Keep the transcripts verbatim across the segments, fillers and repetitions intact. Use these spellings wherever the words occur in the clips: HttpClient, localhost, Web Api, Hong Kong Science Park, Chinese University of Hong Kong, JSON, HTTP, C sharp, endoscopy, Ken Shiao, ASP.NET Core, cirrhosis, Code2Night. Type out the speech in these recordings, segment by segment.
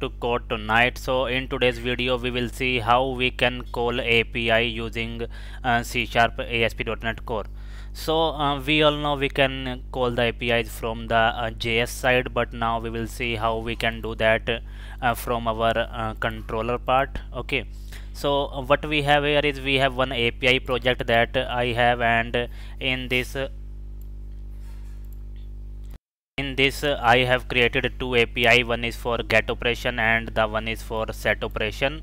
to Code to Night. So in today's video we will see how we can call A P I using uh, C sharp A S P dot net Core. So uh, we all know we can call the A P Is from the uh, J S side, but now we will see how we can do that uh, from our uh, controller part. Okay, so uh, what we have here is we have one A P I project that I have, and in this uh, in this uh, I have created two A P I. One is for get operation and the one is for set operation,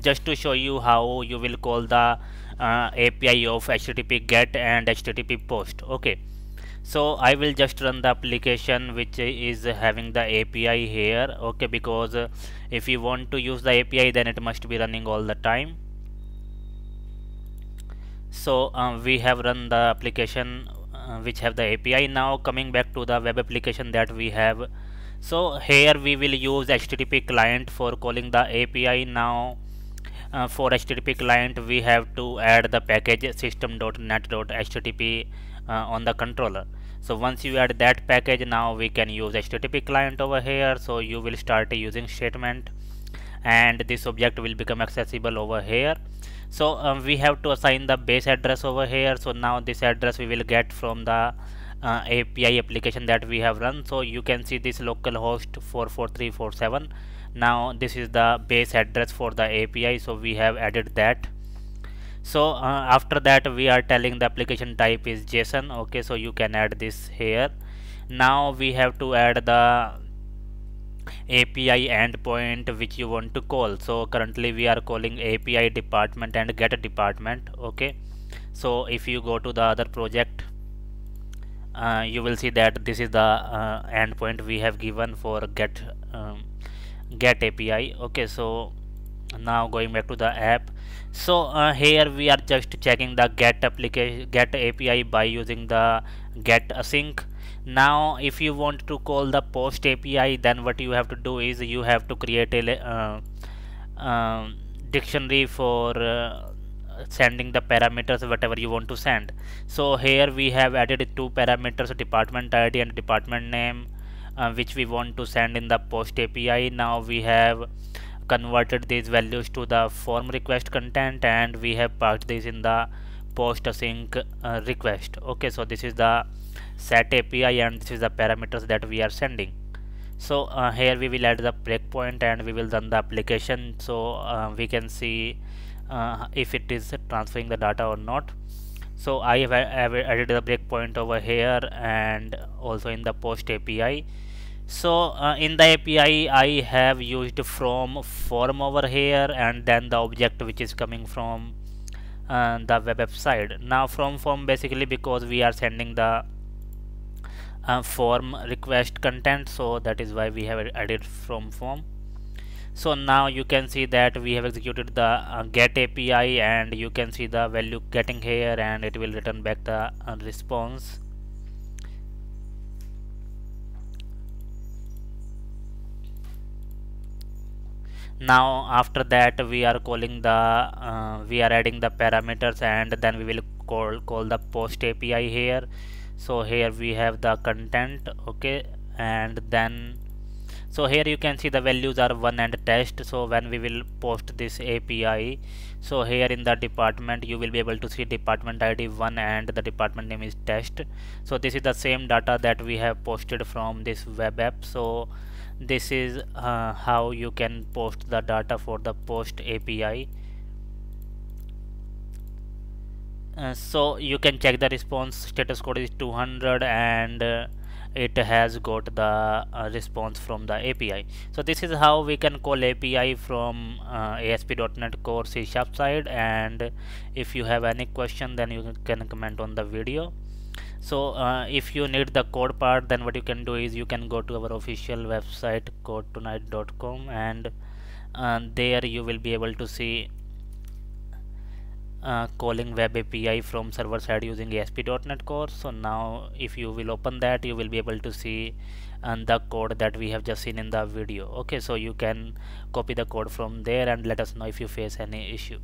just to show you how you will call the uh, A P I of H T T P get and H T T P post. Okay, so I will just run the application which is having the A P I here. Okay, because uh, if you want to use the A P I, then it must be running all the time. So um, we have run the application which have the A P I. Now coming back to the web application that we have, so here we will use H T T P client for calling the A P I. Now uh, for H T T P client we have to add the package system dot net dot H T T P uh, on the controller. So once you add that package, now we can use H T T P client over here. So you will start a using statement and this object will become accessible over here. So um, we have to assign the base address over here. So now this address we will get from the uh, A P I application that we have run. So you can see this localhost four four three four seven. Now this is the base address for the A P I, so we have added that. So uh, after that we are telling the application type is JSON. Okay, so you can add this here. Now we have to add the A P I endpoint which you want to call. So currently we are calling A P I department and get department. Okay, so if you go to the other project, uh, you will see that this is the uh, endpoint we have given for get um, get A P I. Okay, so now going back to the app, so uh, here we are just checking the get application get A P I by using the get async. Now if you want to call the post A P I, then what you have to do is you have to create a uh, uh, dictionary for uh, sending the parameters whatever you want to send. So here we have added two parameters, department I D and department name, uh, which we want to send in the post A P I. Now we have converted these values to the form request content and we have parked this in the post async uh, request. Okay, so this is the set A P I and this is the parameters that we are sending. So uh, here we will add the breakpoint and we will run the application. So uh, we can see uh, if it is transferring the data or not. So I have, have added the breakpoint over here and also in the post A P I. So uh, in the A P I I have used from form over here and then the object which is coming from uh, the web website. Now from form, basically because we are sending the uh, form request content, so that is why we have added from form. So now you can see that we have executed the uh, get A P I and you can see the value getting here and it will return back the uh, response. Now after that we are calling the uh, we are adding the parameters and then we will call call the post A P I here. So here we have the content. Okay, and then so here you can see the values are one and test. So when we will post this A P I, so here in the department you will be able to see department I D one and the department name is test. So this is the same data that we have posted from this web app. So this is uh, how you can post the data for the post A P I. Uh, so you can check the response status code is two hundred and uh, it has got the uh, response from the A P I. So this is how we can call A P I from uh, A S P dot net Core C sharp side. And if you have any question, then you can comment on the video. So uh, if you need the code part, then what you can do is you can go to our official website code to night dot com and uh, there you will be able to see uh, calling web A P I from server side using A S P dot net Core. So now if you will open that, you will be able to see um, the code that we have just seen in the video. Okay, so you can copy the code from there and let us know if you face any issue.